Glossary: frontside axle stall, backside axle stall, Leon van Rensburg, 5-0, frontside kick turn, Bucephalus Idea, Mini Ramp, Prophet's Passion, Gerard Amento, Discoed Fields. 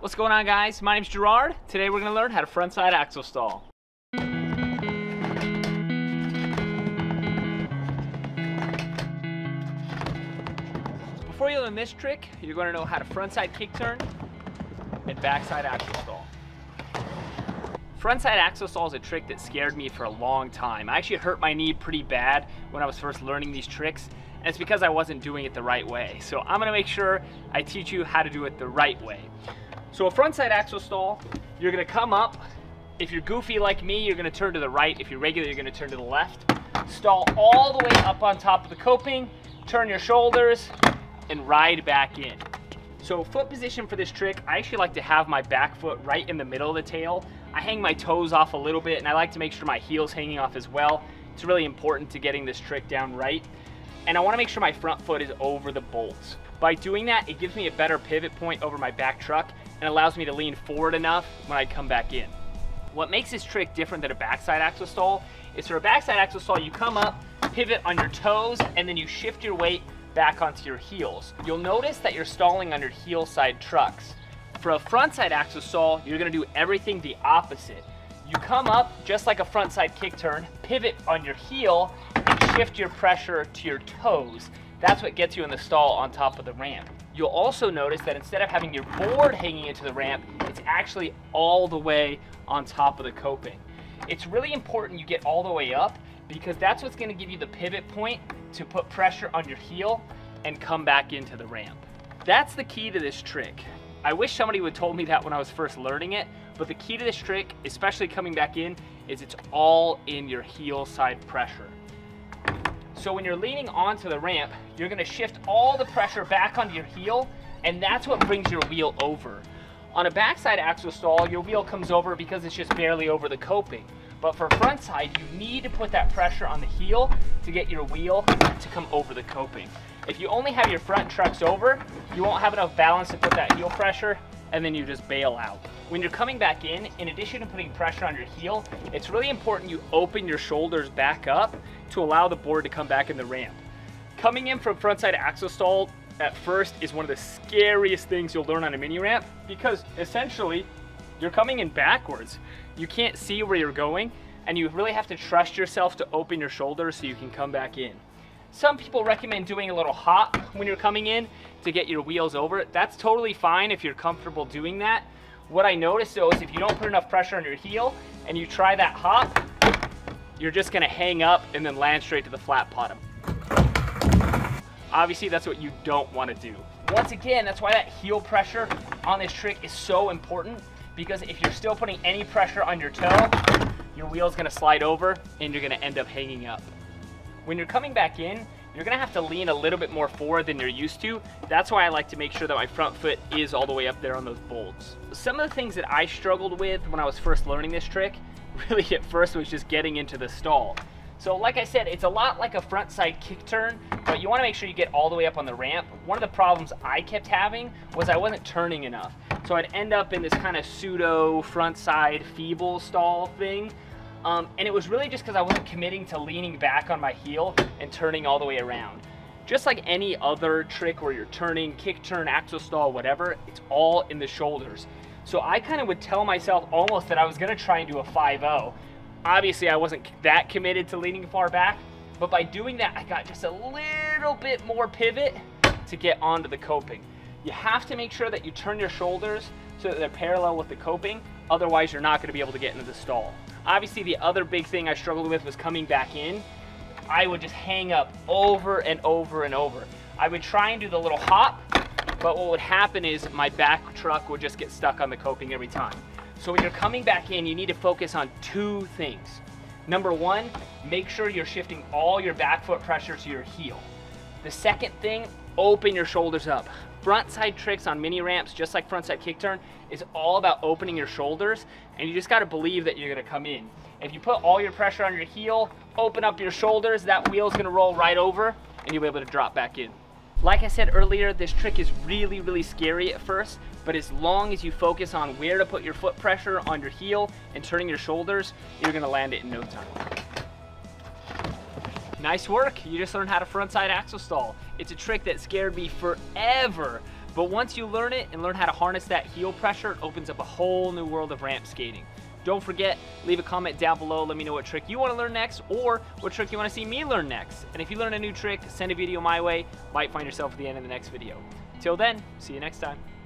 What's going on, guys? My name's Gerard. Today we're going to learn how to frontside axle stall. Before you learn this trick, you're going to know how to frontside kick turn and backside axle stall. Frontside axle stall is a trick that scared me for a long time. I actually hurt my knee pretty bad when I was first learning these tricks, and it's because I wasn't doing it the right way. So I'm going to make sure I teach you how to do it the right way. So a frontside axle stall, you're going to come up. If you're goofy like me, you're going to turn to the right. If you're regular, you're going to turn to the left. Stall all the way up on top of the coping, turn your shoulders, and ride back in. So foot position for this trick, I actually like to have my back foot right in the middle of the tail. I hang my toes off a little bit, and I like to make sure my heel's hanging off as well. It's really important to getting this trick down right. And I want to make sure my front foot is over the bolts. By doing that, it gives me a better pivot point over my back truck and allows me to lean forward enough when I come back in. What makes this trick different than a backside axle stall is for a backside axle stall, you come up, pivot on your toes, and then you shift your weight back onto your heels. You'll notice that you're stalling on your heel side trucks. For a frontside axle stall, you're going to do everything the opposite. You come up just like a frontside kick turn, pivot on your heel, and shift your pressure to your toes. That's what gets you in the stall on top of the ramp. You'll also notice that instead of having your board hanging into the ramp, it's actually all the way on top of the coping. It's really important you get all the way up because that's what's going to give you the pivot point to put pressure on your heel and come back into the ramp. That's the key to this trick. I wish somebody would have told me that when I was first learning it, but the key to this trick, especially coming back in, is it's all in your heel side pressure. So when you're leaning onto the ramp, you're gonna shift all the pressure back onto your heel, and that's what brings your wheel over. On a backside axle stall, your wheel comes over because it's just barely over the coping. But for front side, you need to put that pressure on the heel to get your wheel to come over the coping. If you only have your front trucks over, you won't have enough balance to put that heel pressure, and then you just bail out. When you're coming back in addition to putting pressure on your heel, it's really important you open your shoulders back up to allow the board to come back in the ramp. Coming in from frontside axle stall at first is one of the scariest things you'll learn on a mini ramp because essentially, you're coming in backwards. You can't see where you're going, and you really have to trust yourself to open your shoulders so you can come back in. Some people recommend doing a little hop when you're coming in to get your wheels over. That's totally fine if you're comfortable doing that. What I notice though is if you don't put enough pressure on your heel and you try that hop, you're just gonna hang up and then land straight to the flat bottom. Obviously, that's what you don't wanna do. Once again, that's why that heel pressure on this trick is so important. Because if you're still putting any pressure on your toe, your wheel's gonna slide over and you're gonna end up hanging up. When you're coming back in, you're gonna have to lean a little bit more forward than you're used to. That's why I like to make sure that my front foot is all the way up there on those bolts. Some of the things that I struggled with when I was first learning this trick, really at first was just getting into the stall. So like I said, it's a lot like a front side kick turn, but you wanna make sure you get all the way up on the ramp. One of the problems I kept having was I wasn't turning enough. So I'd end up in this kind of pseudo front side feeble stall thing. And it was really just because I wasn't committing to leaning back on my heel and turning all the way around. Just like any other trick where you're turning, kick turn, axle stall, whatever, it's all in the shoulders. So I kind of would tell myself almost that I was gonna try and do a 5-0. Obviously I wasn't that committed to leaning far back, but by doing that, I got just a little bit more pivot to get onto the coping. You have to make sure that you turn your shoulders so that they're parallel with the coping, otherwise you're not gonna be able to get into the stall. Obviously the other big thing I struggled with was coming back in. I would just hang up over and over and over. I would try and do the little hop, but what would happen is my back truck would just get stuck on the coping every time. So when you're coming back in, you need to focus on two things. Number one, make sure you're shifting all your back foot pressure to your heel. The second thing, open your shoulders up. Front side tricks on mini ramps, just like front side kick turn, is all about opening your shoulders, and you just gotta believe that you're gonna come in. If you put all your pressure on your heel, open up your shoulders, that wheel's gonna roll right over, and you'll be able to drop back in. Like I said earlier, this trick is really, really scary at first, but as long as you focus on where to put your foot pressure on your heel and turning your shoulders, you're gonna land it in no time. Nice work, you just learned how to frontside axle stall. It's a trick that scared me forever, But once you learn it and learn how to harness that heel pressure, it opens up a whole new world of ramp skating. Don't forget, leave a comment down below. Let me know what trick you want to learn next or what trick you want to see me learn next. And if you learn a new trick, send a video my way. Might find yourself at the end of the next video. Till then, see you next time.